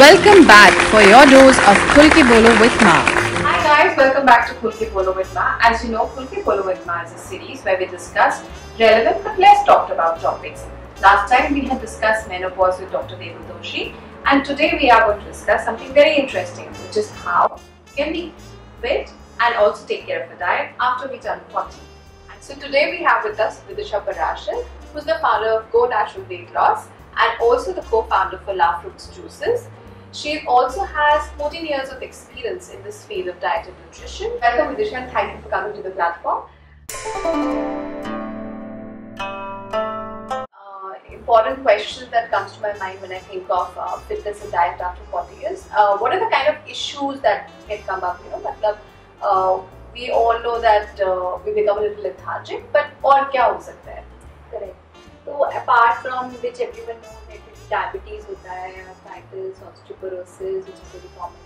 Welcome back for your dose of Khul Ke Bolo with Ma. Hi guys, welcome back to Khul Ke Bolo with Ma. As you know, Khul Ke Bolo with Ma is a series where we discuss relevant but less talked about topics. Last time we had discussed menopause with Dr. Devin Doshi, and today we are going to discuss something very interesting, which is how can we fit and also take care of the diet after we turn 40. So today we have with us Vidusha Parashar, who is the founder of Go Natural Weight Loss and also the co-founder for La Fruits Juices. She also has 14 years of experience in this field of diet and nutrition. Welcome Vidusha, and thank you for coming to the platform. Important question that comes to my mind when I think of fitness and diet after 40 years. What are the kind of issues that can come up? You know, we all know that we become a little lethargic, but what can happen? Correct. So apart from which everyone knows that diabetes, arthritis, osteoporosis, which is very common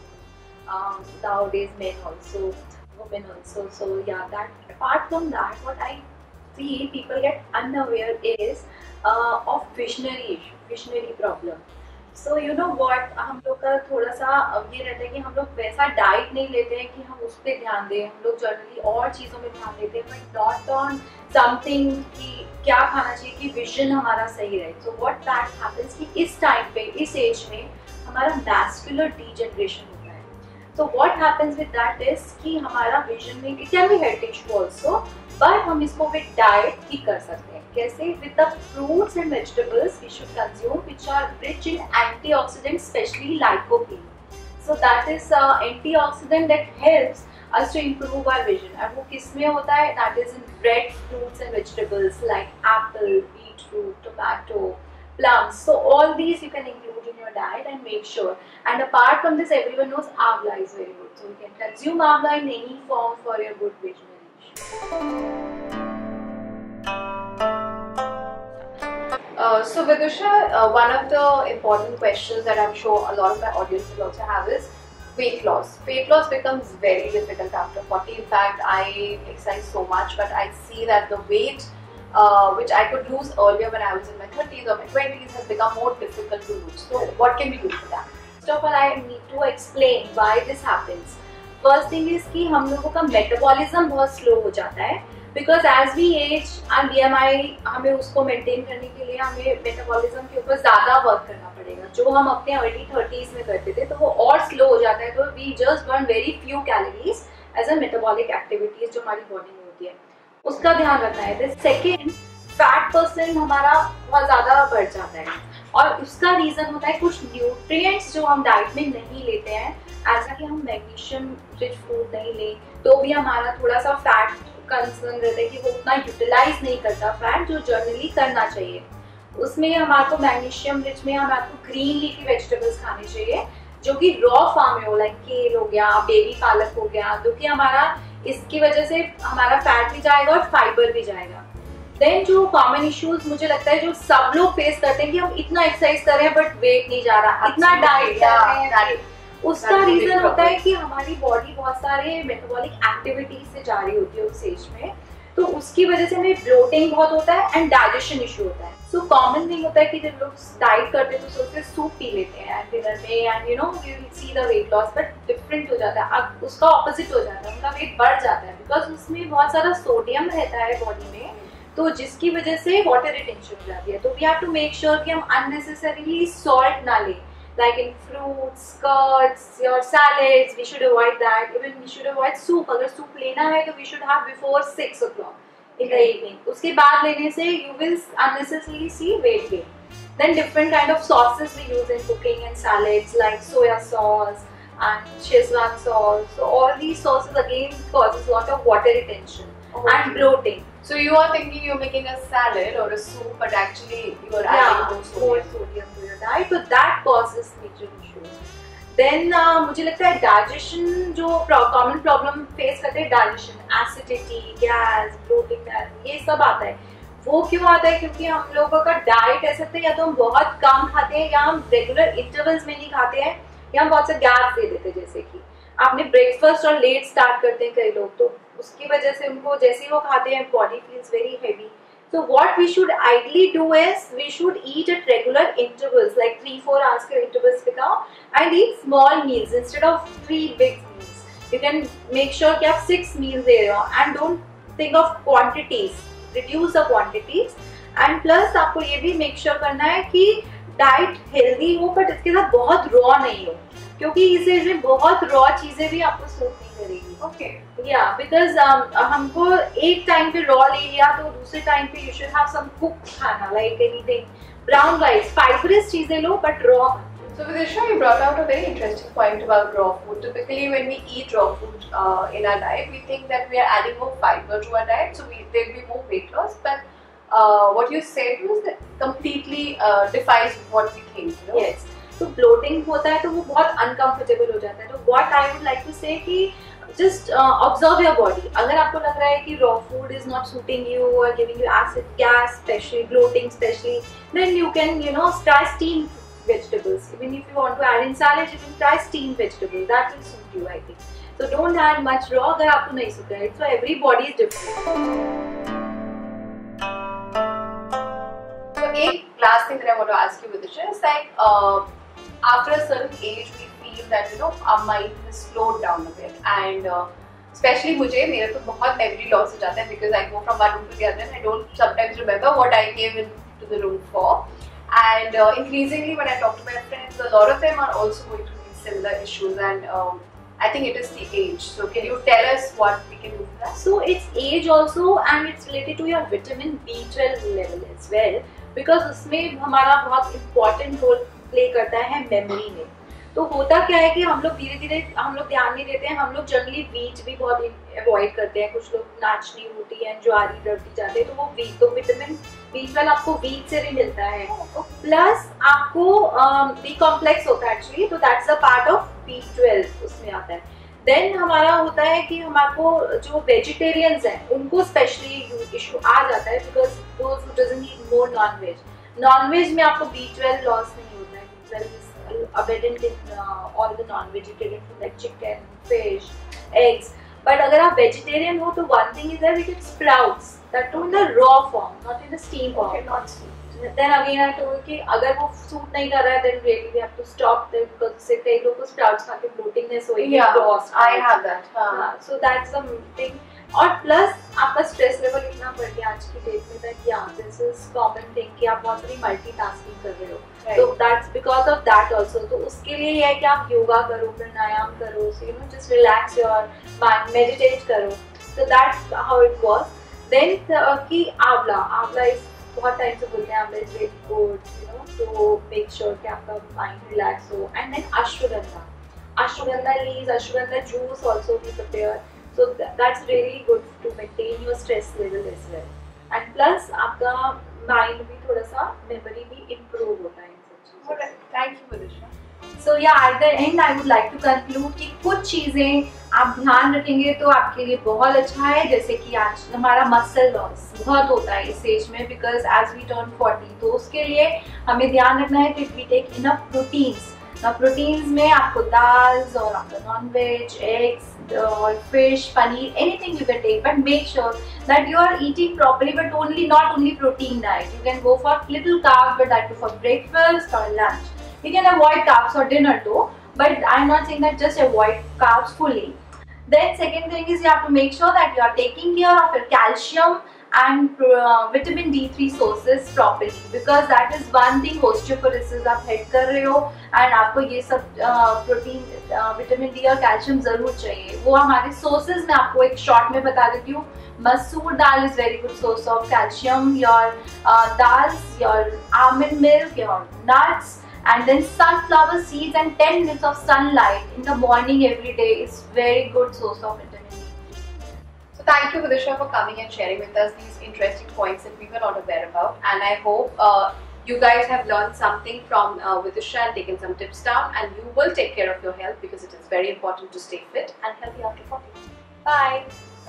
nowadays, men also, women also. So yeah, that apart from that, what I see people get unaware is of visionary problem. So you know what, हम लोग का थोड़ा सा ये रहता है कि हम लोग वैसा डाइट नहीं लेते हैं कि हम उस पे ध्यान दें. हम लोग जनरली और चीज़ों में ध्यान देते हैं, बट नॉट ऑन समथिंग कि क्या खाना चाहिए कि विजन हमारा सही रहे. सो व्हाट दैट हैपेंस कि इस टाइम पे, इस एज में हमारा मैस्कुलर डीजेनरेशन होता है. So what happens with that is कि हमारा विजन में it can be health issue also, but हम इसको विद डाइट ठीक कर सकते हैं. कैसे? With the fruits and vegetables we should consume which are rich in antioxidants, specially lycopene. So that is antioxidant that helps us to improve our vision. और वो किस में होता है? That is in red fruits and vegetables like Apple, beetroot, tomato, plums. So all these you can include in your diet and make sure. And apart from this, everyone knows Avla is very good. So you can consume Avla in any form for your good vision. So Vidusha, one of the important questions that I'm sure a lot of my audience will also have is weight loss. Weight loss becomes very difficult after 40. In fact, I exercise so much, but I see that the weight which I could lose earlier when I was in my 30s or my 20s has become more difficult to lose. So what can we do for that? First of all, I need to explain why this happens. First thing is कि हम लोगों का metabolism बहुत slow हो जाता है, because as we age our BMI, हमें उसको maintain करने के लिए हमें metabolism के ऊपर ज़्यादा work करना पड़ेगा, जो हम अपने early 30s में करते थे, तो वो और slow हो जाता है. तो we just burn very few calories as a metabolic activities जो हमारी body में होती है, उसका ध्यान रखना है. The second, fat percent हमारा बहुत ज़्यादा बढ़ जाता है, और उसका reason होता है कुछ nutrients जो हम diet में नहीं लेते हैं. ऐसा कि हम मैग्नीशियम रिच फूड नहीं लें तो भी हमारा थोड़ा सा फैट कंसर्न रहता है कि वो उतना यूटिलाइज नहीं करता फैट जो जनरली करना चाहिए. उसमें हमारे को मैग्नीशियम रिच में हम आपको ग्रीन लीफी वेजिटेबल्स खाने चाहिए जो कि रॉ फार्म में हो, लाइक केल हो गया, बेबी पालक हो गया, जो कि हमारा इसकी वजह से हमारा फैट भी जाएगा और फाइबर भी जाएगा. देन जो कॉमन इश्यूज मुझे लगता है जो सब लोग फेस करते हैं कि हम इतना एक्सरसाइज कर रहे हैं बट वेट नहीं जा रहा, इतना डाइट कर, उसका रीजन होता है कि हमारी बॉडी बहुत सारे मेटाबॉलिक एक्टिविटीज से जा रही होती है उस एज में, तो उसकी वजह से हमें ब्लोटिंग बहुत होता है एंड डाइजेशन इशू होता है. सो कॉमन थिंग होता है कि जब लोग डाइट करते हैं तो सोचते सूप पी लेते हैं डिनर में, and you know you see the weight loss, but different हो जाता है. अब उसका ऑपोजिट हो जाता है, उनका वेट बढ़ जाता है, बिकॉज उसमें बहुत सारा सोडियम रहता है बॉडी में, तो जिसकी वजह से वाटर रिटेंशन हो जाती है. तो we have to make sure कि हम अननेसेसरीली सॉल्ट ना लें, like in fruits, curds, your salads, we should avoid that. Even we should avoid soup. अगर soup लेना है तो we should have before 6 o'clock in the evening. उसके बाद लेने से you will unnecessarily see weight gain. Then different kind of sauces we use in cooking and salads like soya sauce and Schezwan sauce. So all these sauces again causes lot of water retention and bloating. So you are thinking you're making a salad or a soup, but actually you are adding more sodium to your diet. So that causes major issues. Then मुझे लगता है digestion जो common problem face करते हैं digestion, acidity, gas, bloating, ये सब आता है. वो क्यों आता है? क्योंकि हम लोगों का diet ऐसा है या तो हम बहुत कम खाते हैं, या हम regular intervals में नहीं खाते हैं, या हम बहुत से gap दे देते हैं. जैसे कि आपने ब्रेकफास्ट और लेट स्टार्ट करते हैं कई लोग, तो उसकी वजह से उनको जैसे ही वो खाते हैं body feels very heavy, So what we should ideally do is we should eat at regular intervals, like 3-4 hours ke intervals pe khao, and eat small meals instead of 3 big meals. You can make sure that you have 6 meals there, and don't think of quantities, reduce the quantities. And plus आपको ये भी make sure करना है कि diet healthy हो but इसके साथ बहुत रॉ नहीं हो, क्योंकि इसे इसमें बहुत रॉ चीजें भी आपको सूट नहीं करेगी. ओके या बिकॉज हमको एक टाइम पे रॉ ले लिया तो दूसरे टाइम पे you should have some cooked खाना, like anything brown rice, fibrous चीजें लो but raw. So Vidusha, you brought out a very interesting point about raw food. Typically when we eat raw food in our diet, we think that we are adding more fiber to our diet, so there will be more weight loss. But what you said was that completely defies what we think, you know? Yes. So bloating होता है तो वो बहुत uncomfortable हो जाता है. So what I would like to say कि just observe your body. अगर आपको लग रहा है कि raw food is not suiting you or giving you acid gas, especially bloating, especially, then you can, you know, try steamed vegetables. Even if you want to add in salad, you can try steamed vegetables. That will suit you, I think. So don't add much raw अगर आपको नहीं suit रहा है. So everybody is different. Last thing that I want to ask you, Vidusha, is like after a certain age, we feel that, you know, our mind is slowed down a bit, and especially मुझे मेरा तो बहुत memory loss हो जाता है because I go from one room to the other and I don't sometimes remember what I came into the room for. And increasingly, when I talk to my friends, a lot of them are also going through these similar issues, and I think it is the age. So can you tell us what we can do for that? So it's age also, and it's related to your vitamin B12 level as well, because उसमें हमारा बहुत important role play करता है memory में. तो होता क्या है कि हम लोग धीरे धीरे हम लोग ध्यान नहीं देते हैं, हम लोग generally wheat भी बहुत avoid करते हैं. कुछ लोग नाचनी रोटी या ज्वारी रोटी जाते हैं, तो वो wheat, तो vitamin B12 आपको wheat से भी मिलता है. Plus आपको B complex होता है actually, तो that's a part of B12 उसमें आता है. Then हमारा होता है कि हमारको जो vegetarians हैं उनको specially issue आ जाता है because those who doesn't eat more non-veg. Non-veg में आपको B12 loss नहीं होता है. B12 is abundant in all the non-vegetarian food like chicken, fish, eggs. But अगर आप vegetarian हो तो one thing is that we get sprouts, that too in the raw form, not in the steam form. Okay, not steam. Then again I told कि अगर वो suit नहीं कर रहा है, then really we have to stop them, because उससे कई लोगों को sprouts खाके bloatingness होएगी. Yeah, I have that. हाँ, so that's something. और plus आपका stress level इतना बढ़ गया आज की date में that yeah, this is common thing कि आप बहुत सारी multitasking कर रहे हो. Right. So that's because of that also. तो उसके लिए ये है कि आप योगा करो, प्राणायाम करो, so you know just relax your mind, meditate करो. So that's how it was. Then कि आवला is बहुत टाइम से बोलते हैं आपने वेट गुड, यू नो, तो मेक श्योर कि आपका माइंड रिलैक्स हो. And then ashwagandha leaves, ashwagandha juice also be prepare, so that's really good to maintain your stress level as well. And plus आपका माइंड भी थोड़ा सा मेमोरी भी इम्प्रूव होता है इन सब चीज़ों. Thank you Vidusha. So yeah, at the end I would like to conclude कि कुछ चीज़ें आप ध्यान रखेंगे तो आपके लिए बहुत अच्छा है, जैसे कि आज हमारा मसल लॉस बहुत होता है इस एज में because as we turn 40, तो उसके लिए हमें ध्यान रखना है कि we take enough proteins. Now proteins में आपको दाल और आपका non-veg, eggs और fish, paneer, anything you can take, but make sure that you are eating properly, but only not only protein diet. You can go for little carb, but that too for breakfast or lunch. You can avoid carbs for dinner too, but I'm not saying that just avoid carbs fully. Then second thing is you have to make sure that you are taking care of your calcium and vitamin D3 sources properly, because that is one thing osteoporosis आप help कर रहे हो, and आपको ये सब protein, vitamin D और calcium जरूर चाहिए. वो हमारे sources में आपको एक short में बता देती हूँ. मसूर दाल is very good source of calcium. Your dals, your almond milk, your nuts. And then sunflower seeds and 10 minutes of sunlight in the morning every day is very good source of vitamin D. So thank you, Vidusha, for coming and sharing with us these interesting points that we were not aware about. And I hope you guys have learned something from Vidusha and taken some tips down. And you will take care of your health, because it is very important to stay fit and healthy after 40. Bye.